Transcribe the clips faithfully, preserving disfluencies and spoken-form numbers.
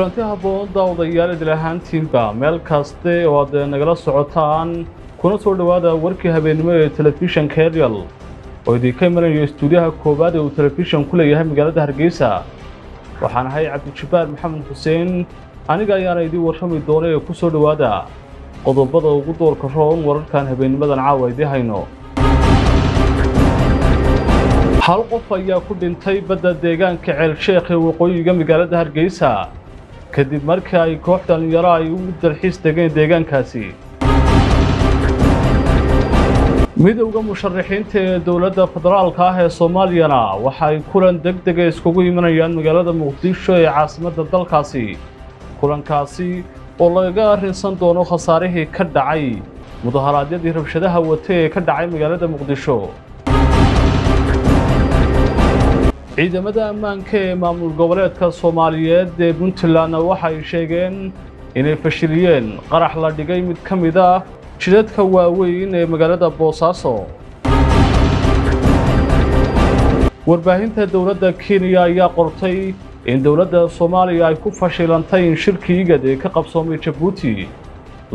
kulanti habboon dawadayaal dilahan tiimka meel kasta oo aad nagala socotaan kuna soo dhawaada warkii habeenimo ee telefishanka Real oo idii ka imanaya stuudiyaha koobaad ee telefishan ku leeyahay magaalada Hargeysa waxaan ahay Cabdi Jabbaar Maxamed Xuseen aniga ayaa idii warramay doona ee ku soo dhawaada qodobada ugu doorka roon wararkan habeennimadan caawiday hayno hal qof ayaa ku dhintay badda deegaanka Ceel Sheekh ee waqooyiga magaalada Hargeysa kadib markii ay koox dhalinyaro ay u dalxiis tageen deegaankaasi midowga musharaxiinta ee dawladda federaalka ah ee Soomaaliyana waxa ay kulan degdeg ah iskugu imanayaan magaalada Muqdisho ee caasimadda dalkaasi kulankaasi oo laga rinsan doono khasaarihii ka dhacay mudaharaadyadii rabshadaha wata ee ka dhacay magaalada Muqdisho ciidamada ammaanka ee maamul goboleedka Soomaaliyeed ee Puntland waxay sheegeen inay fashiliyeen qarax la dhigay mid ka mid ah jidadka waaweyn ee magaalada Boosaaso. Warbaahinta dawladda Kenya ayaa qortay in dawladda Soomaaliya ay ku fashilantay in shirkii IGAD ee ka qabsoomay Jabuuti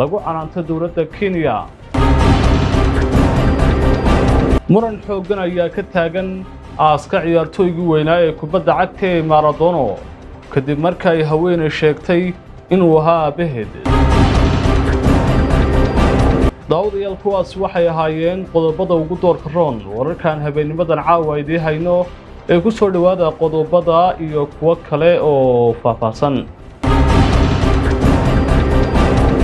lagu canaantay dawladda Kenya. Muran xooggan ayaa ka taagan aaska ciyaartooyga weynaa ee kubadda cagta ee Maradona kadib markii ay haweenay sheegtay inuu ahaa aabbaheed dawladda kuwaas waxay ahaayeen qodobada ugu doorka roon wararkan habeennimadan caawiday hayno ee ku soo dhawaada qodobada iyo kuwa kale oo faahfaahsan.